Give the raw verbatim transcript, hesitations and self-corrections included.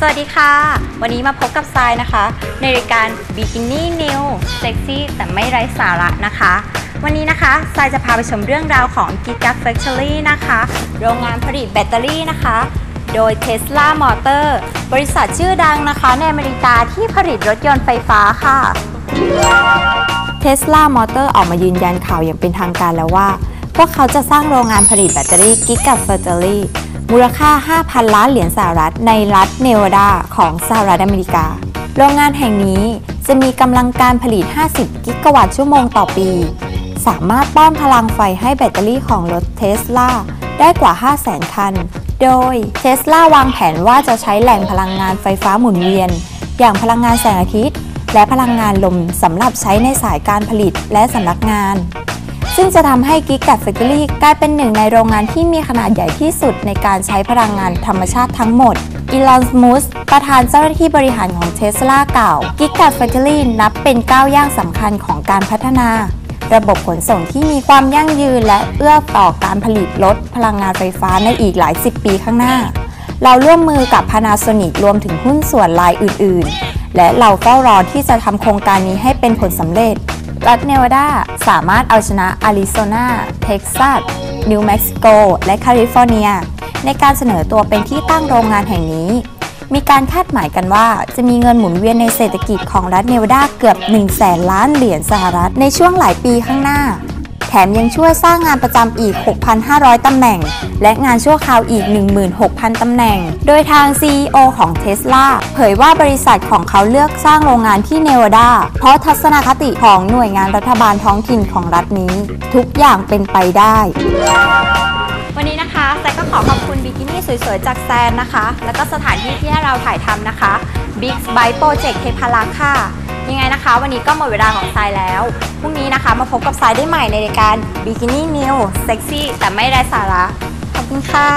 สวัสดีค่ะวันนี้มาพบกับทรายนะคะในรายการ Bikini New Sexy แต่ไม่ไร้สาระนะคะวันนี้นะคะทรายจะพาไปชมเรื่องราวของ Giga Factory นะคะโรงงานผลิตแบตเตอรี่นะคะโดย Tesla Motor บริษัทชื่อดังนะคะในอเมริกาที่ผลิตรถยนต์ไฟฟ้าค่ะ Tesla Motor ออกมายืนยันข่าวอย่างเป็นทางการแล้วว่าพวกเขาจะสร้างโรงงานผลิตแบตเตอรี่ Giga Factoryมูลค่า ห้าพัน ล้านเหรียญสหรัฐในรัฐเนวาดาของสหรัฐอเมริกาโรงงานแห่งนี้จะมีกำลังการผลิตห้าสิบกิกะวัตต์ชั่วโมงต่อปีสามารถป้อนพลังไฟให้แบตเตอรี่ของรถ Tesla ได้กว่า ห้าแสน คันโดย Tesla วางแผนว่าจะใช้แหล่งพลังงานไฟฟ้าหมุนเวียนอย่างพลังงานแสงอาทิตย์และพลังงานลมสำหรับใช้ในสายการผลิตและสำนักงานซึ่งจะทำให้ Giga Factory กลายเป็นหนึ่งในโรงงานที่มีขนาดใหญ่ที่สุดในการใช้พลังงานธรรมชาติทั้งหมดอีลอน มูสประธานเจ้าหน้าที่บริหารของ Tesla กล่าว Giga Factory นับเป็นก้าวย่างสำคัญของการพัฒนาระบบขนส่งที่มีความยั่งยืนและเอื้อต่อการผลิตรถพลังงานไฟฟ้าในอีกหลายสิบปีข้างหน้าเราร่วมมือกับ Panasonic รวมถึงหุ้นส่วนรายอื่นๆและเราเฝ้ารอที่จะทำโครงการนี้ให้เป็นผลสำเร็จรัฐเนวาดาสามารถเอาชนะอาริโซนาเท็กซัสนิวเม็กซิโกและแคลิฟอร์เนียในการเสนอตัวเป็นที่ตั้งโรงงานแห่งนี้มีการคาดหมายกันว่าจะมีเงินหมุนเวียนในเศรษฐกิจของรัฐเนวาดาเกือบ หนึ่งแสน ล้านเหรียญสหรัฐในช่วงหลายปีข้างหน้าแถมยังช่วยสร้างงานประจำอีก หกพันห้าร้อย ตำแหน่งและงานชั่วคราวอีก หนึ่งหมื่นหกพัน ตำแหน่งโดยทาง ซี อี โอ ของ Tesla เผยว่าบริษัทของเขาเลือกสร้างโรงงานที่เนวาดาเพราะทัศนคติของหน่วยงานรัฐบาลท้องถิ่นของรัฐนี้ทุกอย่างเป็นไปได้วันนี้นะคะแซก็ขอขอบคุณบิกินี่สวยๆจากแซนนะคะแล้วก็สถานที่ที่ให้เราถ่ายทำนะคะ Big Bike Project เทพารักษ์ค่ะยังไงนะคะวันนี้ก็หมดเวลาของทรายแล้วพรุ่งนี้นะคะมาพบกับทรายได้ใหม่ในรายการ Bikini New Sexy แต่ไม่ไร้สาระขอบคุณค่ะ